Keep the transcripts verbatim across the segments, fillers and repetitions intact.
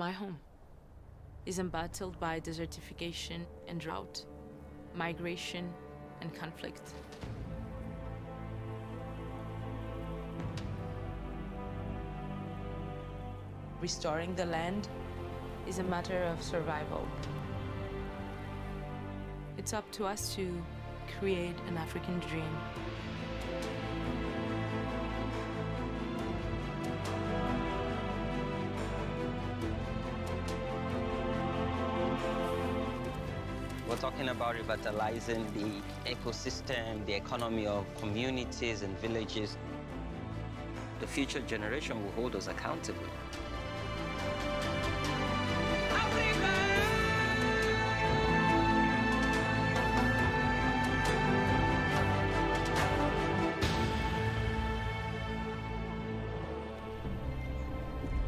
my home is embattled by desertification and drought, migration and conflict. Restoring the land is a matter of survival. It's up to us to create an African dream. We're talking about revitalizing the ecosystem, the economy of communities and villages. The future generation will hold us accountable.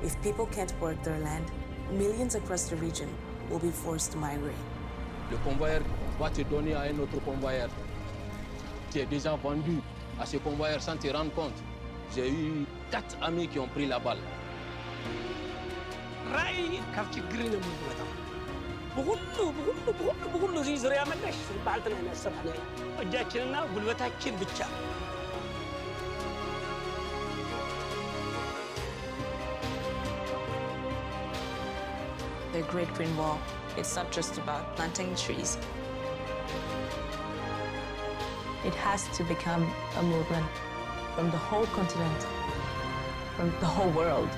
If people can't work their land, millions across the region will be forced to migrate. Le convoyeur va te donner à un autre convoyeur. Tu es déjà vendu à ce convoyeur sans te rendre compte. J'ai eu quatre amis qui ont pris la balle. The Great Green Wall, it's not just about planting trees. It has to become a movement from the whole continent, from the whole world.